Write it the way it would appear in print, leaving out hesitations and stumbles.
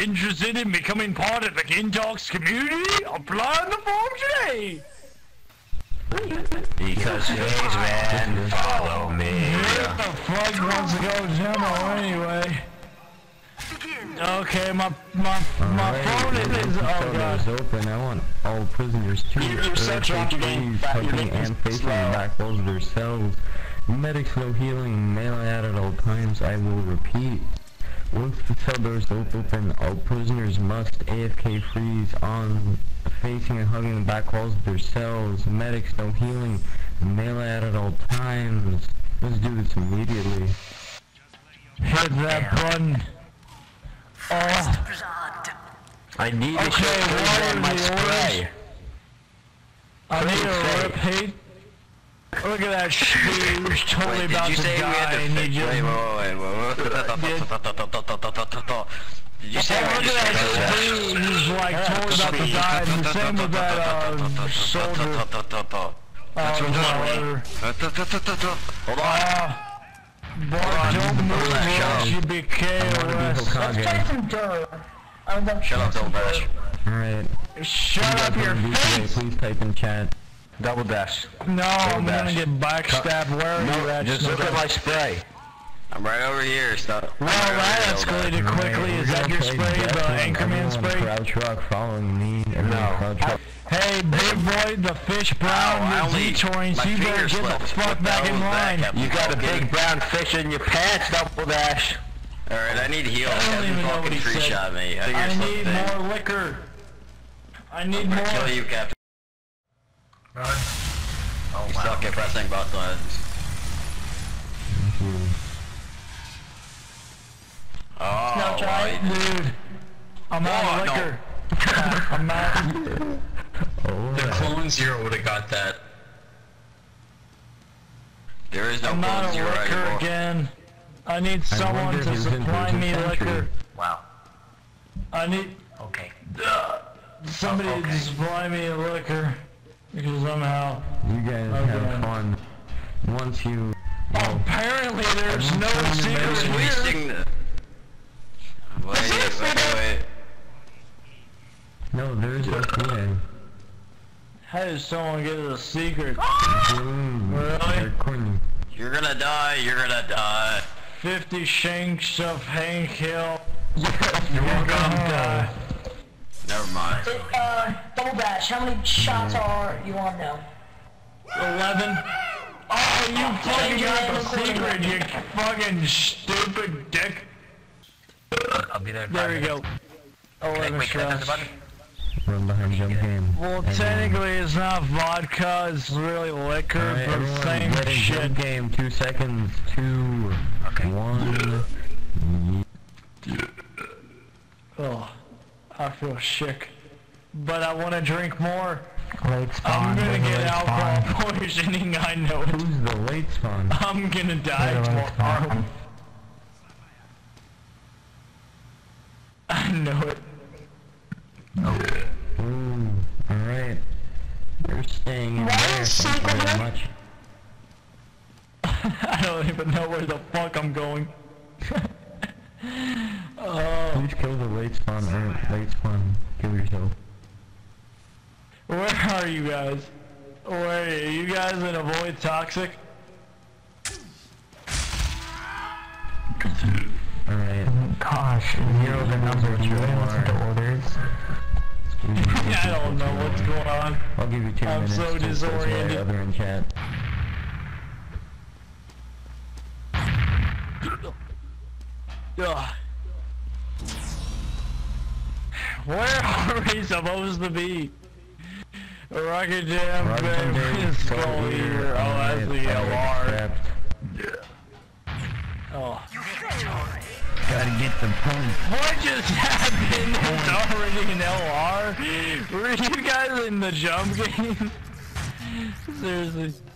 Interested in becoming part of the intox community? Apply the form today! Because FaZe man, follow me. What the fuck wants to go demo anyway? Okay, my phone is open. I want all prisoners to fucking and facing back those their cells. Medics no healing, mail out at all times. I will repeat. Once the cell doors open, all prisoners must AFK freeze on facing and hugging the back walls of their cells. Medics no healing, mail out at all times. Let's do this immediately. Hit that button. I need to show my spray. I need to repeat. Look at that shit, he's totally wait, about to die and he just... Look at that shit, he's like totally about to die and the same with that, soldier. Hold on. Boy, don't move that you be KOS. Let's try some dope. Shut up, don't bash. Alright. Shut up your face! Please type in chat. Double dash. No, I'm gonna get backstabbed. Where are you at? Just look at my spray. I'm right over here, stop. Well, that escalated quickly. Is that your spray, the Anchorman spray? Crouch rock following me. No. Hey, big boy, the fish brown, the Z-Torn, you better get the fuck back in line. You got a big brown fish in your pants, double dash. Alright, I need heal. Kevin fucking free shot me. I need more liquor. I need more. I'm gonna kill you, Captain. Oh, you suck at pressing both buttons. Oh, no, try dude. I'm out of liquor. I'm out. The clone zero would have got that. There is no clone zero anymore. Again. I need someone to supply me liquor. Wow. I need. Okay. Somebody to supply me liquor. Because somehow you guys have fun. Once you apparently there's no secrets here. Wait. No, there's a plan. How did someone get a secret? Really? You're gonna die. Youyou're gonna die. 50 shanks of Hank Hill. You're gonna die. Never mind. Double dash, how many shots are you on now? 11. Oh, you fucking got the secret, you fucking stupid dick. I'll be there. There we go. 11 shots. Run behind jump game. Well, technically it's not vodka, it's really liquor, right, but same shit. Game, 2 seconds, two, one. Oh. I feel sick, but I want to drink more. Late spawn, I'm gonna get alcohol poisoning. I know. Who's the late spawn? I'm gonna die tomorrow. I know it. Okay. Ooh, all right. You're staying in there. Thank you very much. I don't even know where the fuck I'm going. Please kill the late spawn, kill yourself. Where are you guys? Where are you? You guys in avoid toxic? Alright. Gosh, zero the number of orders. I don't know what's going on. I'll give you 2 minutes. I'm so disoriented. Other in chat. Ugh. Where are we supposed to be? Rocket Jam, baby, Skull Eater, that's the LR. Oh. Gotta get the point. What just happened? It's already an LR? Were you guys in the jump game? Seriously.